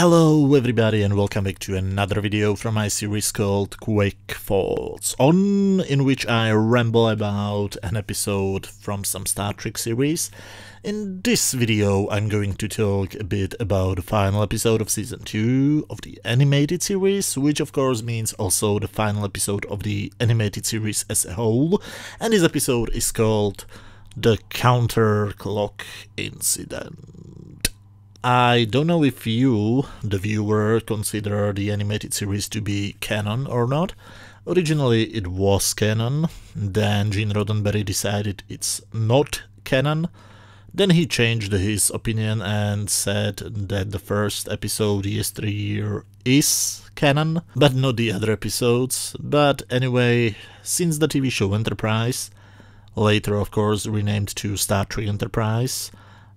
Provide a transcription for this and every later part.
Hello everybody and welcome back to another video from my series called Quick Thoughts On, in which I ramble about an episode from some Star Trek series. In this video I'm going to talk a bit about the final episode of season 2 of the animated series, which of course means also the final episode of the animated series as a whole, and this episode is called The Counter-Clock Incident. I don't know if you, the viewer, consider the animated series to be canon or not. Originally it was canon, then Gene Roddenberry decided it's not canon, then he changed his opinion and said that the first episode, Yesteryear, is canon, but not the other episodes. But anyway, since the TV show Enterprise, later of course renamed to Star Trek Enterprise,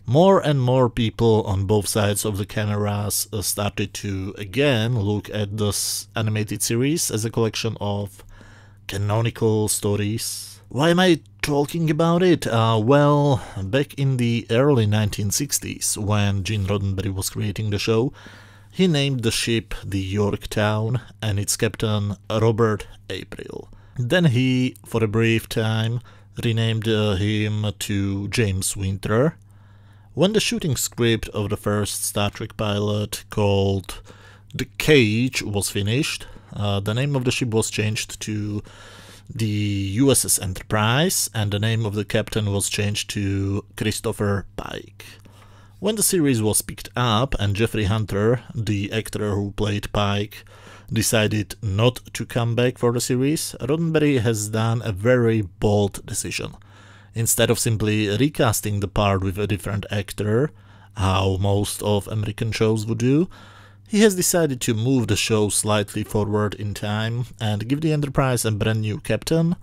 more and more people on both sides of the cameras started to again look at this animated series as a collection of canonical stories. Why am I talking about it? Well, back in the early 1960s, when Gene Roddenberry was creating the show, he named the ship the Yorktown and its captain Robert April. Then he, for a brief time, renamed him to James Winter. When the shooting script of the first Star Trek pilot called The Cage was finished, the name of the ship was changed to the USS Enterprise and the name of the captain was changed to Christopher Pike. When the series was picked up and Geoffrey Hunter, the actor who played Pike, decided not to come back for the series, Roddenberry has done a very bold decision. Instead of simply recasting the part with a different actor, how most of American shows would do, he has decided to move the show slightly forward in time and give the Enterprise a brand new captain,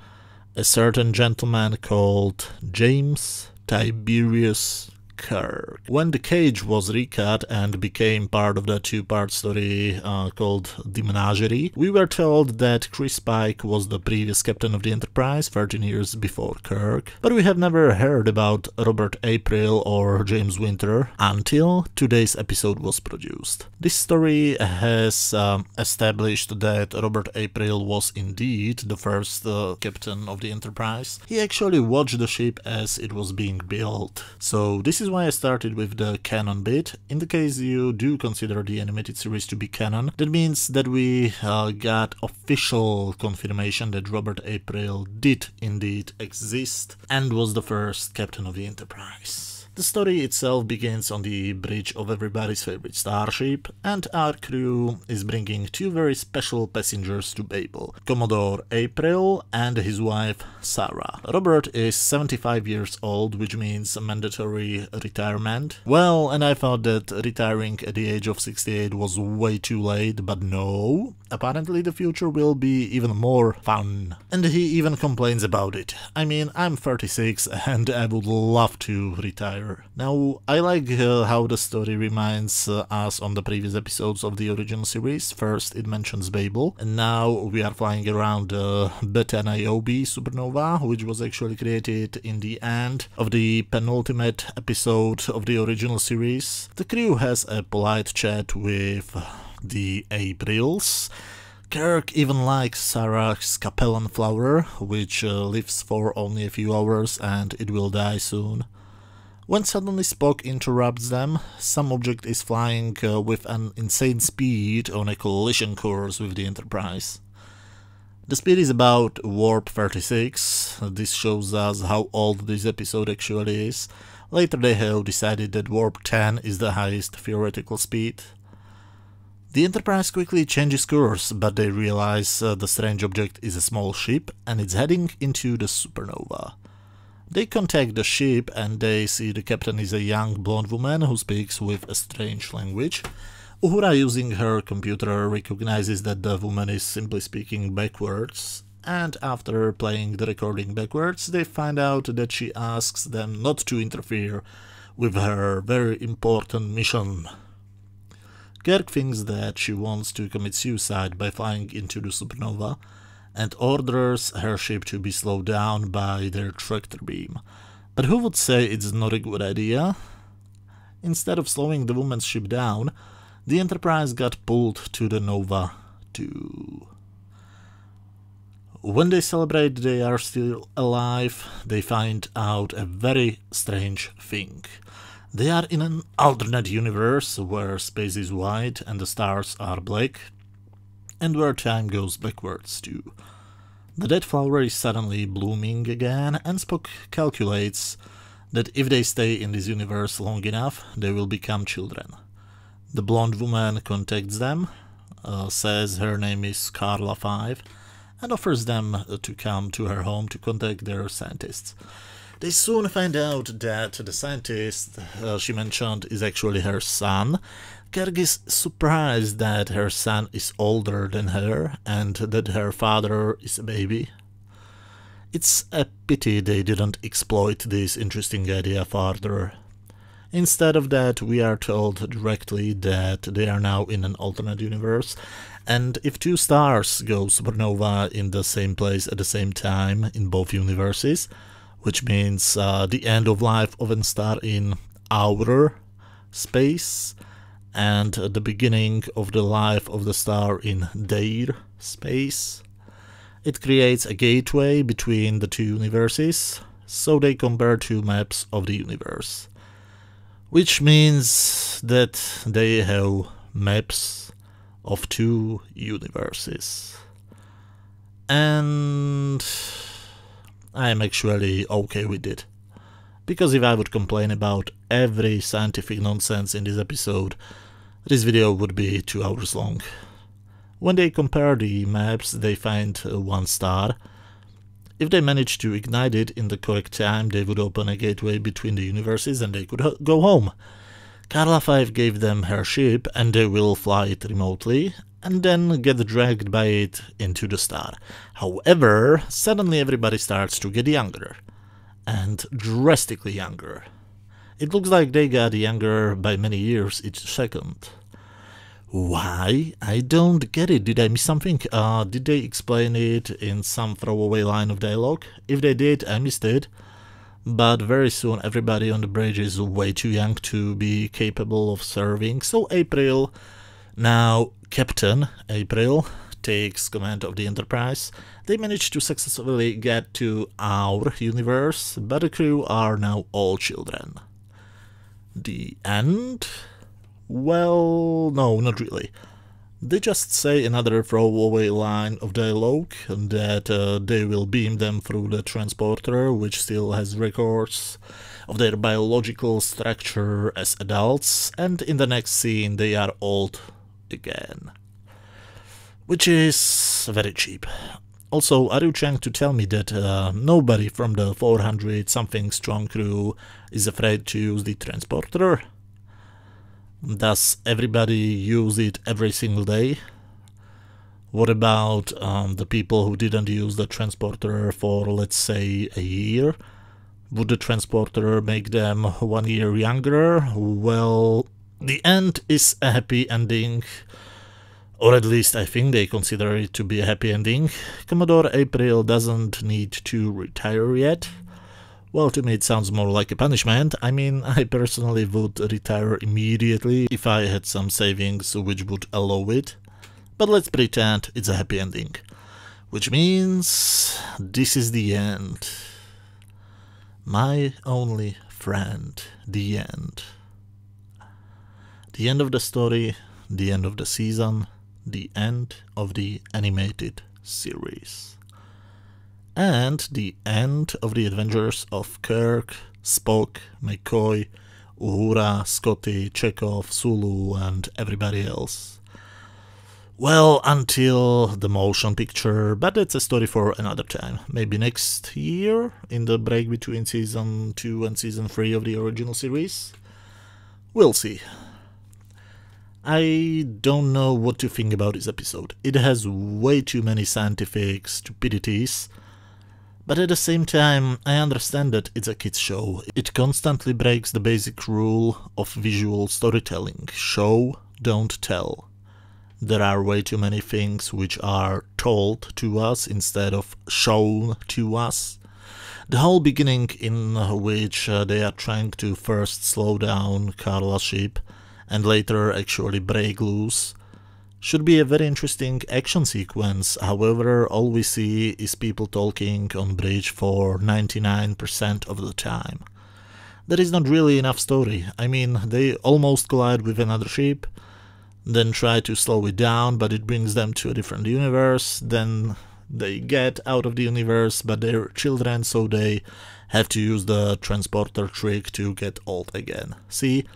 a certain gentleman called James Tiberius Kirk. When The Cage was recut and became part of the two-part story called The Menagerie, we were told that Chris Pike was the previous captain of the Enterprise 13 years before Kirk, but we have never heard about Robert April or James Winter until today's episode was produced. This story has established that Robert April was indeed the first captain of the Enterprise. He actually watched the ship as it was being built, so this is why I started with the canon bit. In the case you do consider the animated series to be canon, that means that we got official confirmation that Robert April did indeed exist and was the first captain of the Enterprise. The story itself begins on the bridge of everybody's favorite starship, and our crew is bringing two very special passengers to Babel, Commodore April and his wife Sarah. Robert is 75 years old, which means mandatory retirement. Well, and I thought that retiring at the age of 68 was way too late, but no. Apparently the future will be even more fun. And he even complains about it. I mean, I'm 36 and I would love to retire. Now, I like how the story reminds us on the previous episodes of the original series. First, it mentions Babel, and now we are flying around Beta Niobe supernova, which was actually created in the end of the penultimate episode of the original series. The crew has a polite chat with the Aprils. Kirk even likes Sarah's Capellan flower, which lives for only a few hours and it will die soon. When suddenly Spock interrupts them, some object is flying with an insane speed on a collision course with the Enterprise. The speed is about warp 36, this shows us how old this episode actually is. Later they have decided that warp 10 is the highest theoretical speed. The Enterprise quickly changes course, but they realize the strange object is a small ship and it's heading into the supernova. They contact the ship and they see the captain is a young blonde woman who speaks with a strange language. Uhura, using her computer, recognizes that the woman is simply speaking backwards, and after playing the recording backwards they find out that she asks them not to interfere with her very important mission. Kirk thinks that she wants to commit suicide by flying into the supernova, and orders her ship to be slowed down by their tractor beam. But who would say it's not a good idea? Instead of slowing the woman's ship down, the Enterprise got pulled to the Nova 2. When they celebrate they are still alive, they find out a very strange thing. They are in an alternate universe where space is white and the stars are black, and where time goes backwards too. The dead flower is suddenly blooming again, and Spock calculates that if they stay in this universe long enough, they will become children. The blonde woman contacts them, says her name is Carla Five, and offers them to come to her home to contact their scientists. They soon find out that the scientist she mentioned is actually her son. Kerg is surprised that her son is older than her and that her father is a baby. It's a pity they didn't exploit this interesting idea further. Instead of that, we are told directly that they are now in an alternate universe, and if two stars go supernova in the same place at the same time in both universes, which means the end of life of a star in outer space and the beginning of the life of the star in their space, it creates a gateway between the two universes, so they compare two maps of the universe. Which means that they have maps of two universes. And I'm actually okay with it. Because if I would complain about every scientific nonsense in this episode, this video would be 2 hours long. When they compare the maps, they find one star. If they managed to ignite it in the correct time, they would open a gateway between the universes and they could go home. Carla Five gave them her ship and they will fly it remotely and then get dragged by it into the star. However, suddenly everybody starts to get younger. And drastically younger. It looks like they got younger by many years each second. Why? I don't get it. Did I miss something? Did they explain it in some throwaway line of dialogue? If they did, I missed it. But very soon everybody on the bridge is way too young to be capable of serving, so April, now Captain April, takes command of the Enterprise. They manage to successfully get to our universe, but the crew are now all children. The end? Well, no, not really. They just say another throwaway line of dialogue that they will beam them through the transporter, which still has records of their biological structure as adults, and in the next scene they are old again. Which is very cheap. Also, are you trying to tell me that nobody from the 400-something strong crew is afraid to use the transporter? Does everybody use it every single day? What about the people who didn't use the transporter for, let's say, a year? Would the transporter make them 1 year younger? Well, the end is a happy ending. Or at least I think they consider it to be a happy ending. Commodore April doesn't need to retire yet. Well, to me it sounds more like a punishment. I mean, I personally would retire immediately if I had some savings which would allow it. But let's pretend it's a happy ending. Which means this is the end. My only friend, the end. The end of the story, the end of the season, the end of the animated series. And the end of the adventures of Kirk, Spock, McCoy, Uhura, Scotty, Chekhov, Sulu and everybody else. Well, until the motion picture, but that's a story for another time. Maybe next year, in the break between season 2 and season 3 of the original series. We'll see. I don't know what to think about this episode. It has way too many scientific stupidities. But at the same time, I understand that it's a kids' show. It constantly breaks the basic rule of visual storytelling. Show, don't tell. There are way too many things which are told to us instead of shown to us. The whole beginning in which they are trying to first slow down Carla's ship and later actually break loose. Should be a very interesting action sequence, however all we see is people talking on bridge for 99% of the time. There is not really enough story. I mean, they almost collide with another ship, then try to slow it down, but it brings them to a different universe, then they get out of the universe, but they're children, so they have to use the transporter trick to get old again. See?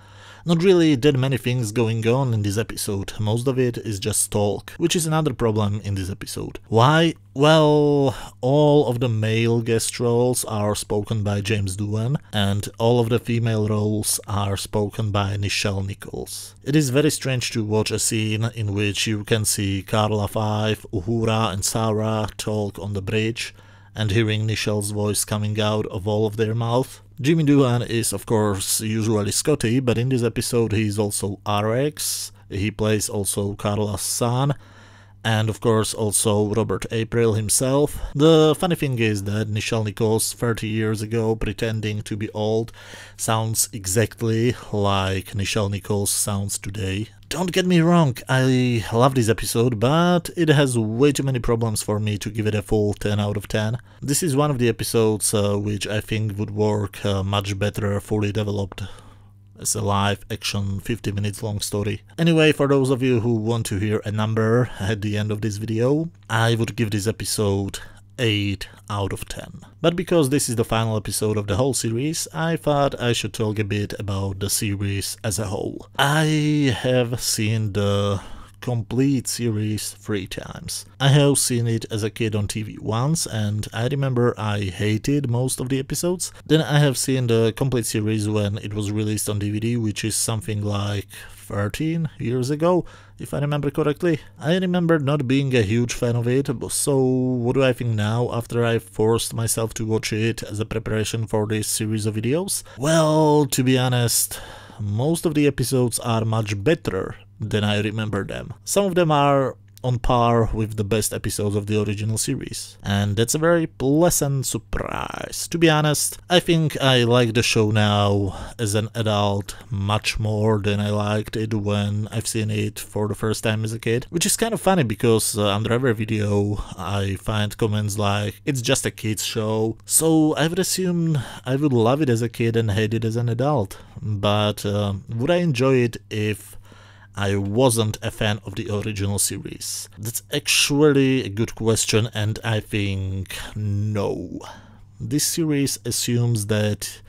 Not really that many things going on in this episode, most of it is just talk, which is another problem in this episode. Why? Well, all of the male guest roles are spoken by James Doohan, and all of the female roles are spoken by Nichelle Nichols. It is very strange to watch a scene in which you can see Carla Five, Uhura and Sarah talk on the bridge, and hearing Nichelle's voice coming out of all of their mouth. Jimmy Doohan is of course usually Scotty, but in this episode he is also Arex, he plays also Carla's son, and of course also Robert April himself. The funny thing is that Nichelle Nichols 30 years ago pretending to be old sounds exactly like Nichelle Nichols sounds today. Don't get me wrong, I love this episode, but it has way too many problems for me to give it a full 10 out of 10. This is one of the episodes which I think would work much better fully developed as a live action 50 minutes long story. Anyway, for those of you who want to hear a number at the end of this video, I would give this episode 8 out of 10. But because this is the final episode of the whole series, I thought I should talk a bit about the series as a whole. I have seen the complete series 3 times. I have seen it as a kid on TV once, and I remember I hated most of the episodes. Then I have seen the complete series when it was released on DVD, which is something like 13 years ago, if I remember correctly. I remember not being a huge fan of it, so what do I think now, after I forced myself to watch it as a preparation for this series of videos? Well, to be honest, most of the episodes are much better than I remember them. Some of them are on par with the best episodes of the original series, and that's a very pleasant surprise. To be honest, I think I like the show now as an adult much more than I liked it when I've seen it for the first time as a kid, which is kind of funny because under every video I find comments like, it's just a kid's show, so I would assume I would love it as a kid and hate it as an adult, but would I enjoy it if I wasn't a fan of the original series? That's actually a good question, and I think no. This series assumes that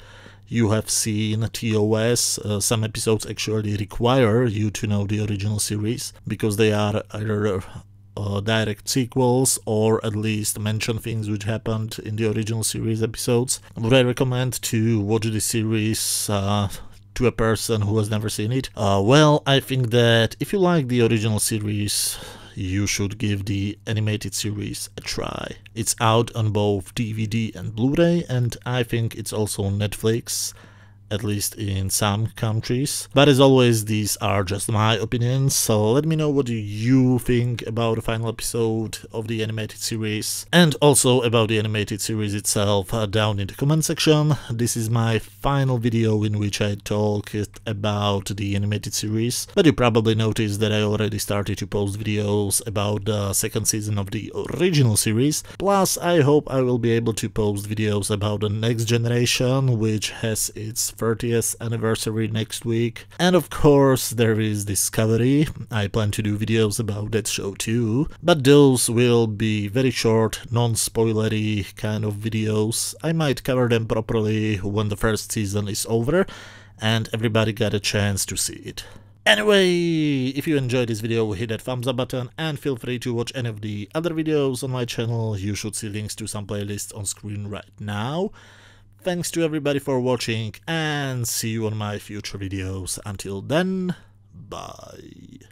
you have seen TOS. Some episodes actually require you to know the original series, because they are either direct sequels or at least mention things which happened in the original series episodes. Would I recommend to watch the series to a person who has never seen it? Well, I think that if you like the original series, you should give the animated series a try. It's out on both DVD and Blu-ray, and I think it's also on Netflix, at least in some countries. But as always, these are just my opinions, so let me know what you think about the final episode of the animated series, and also about the animated series itself down in the comment section. This is my final video in which I talk about the animated series, but you probably noticed that I already started to post videos about the second season of the original series. Plus, I hope I will be able to post videos about the next generation, which has its 30th anniversary next week, and of course there is Discovery. I plan to do videos about that show too, but those will be very short, non-spoilery kind of videos. I might cover them properly when the first season is over and everybody got a chance to see it. Anyway, if you enjoyed this video, hit that thumbs up button and feel free to watch any of the other videos on my channel. You should see links to some playlists on screen right now. Thanks to everybody for watching, and see you on my future videos. Until then, bye.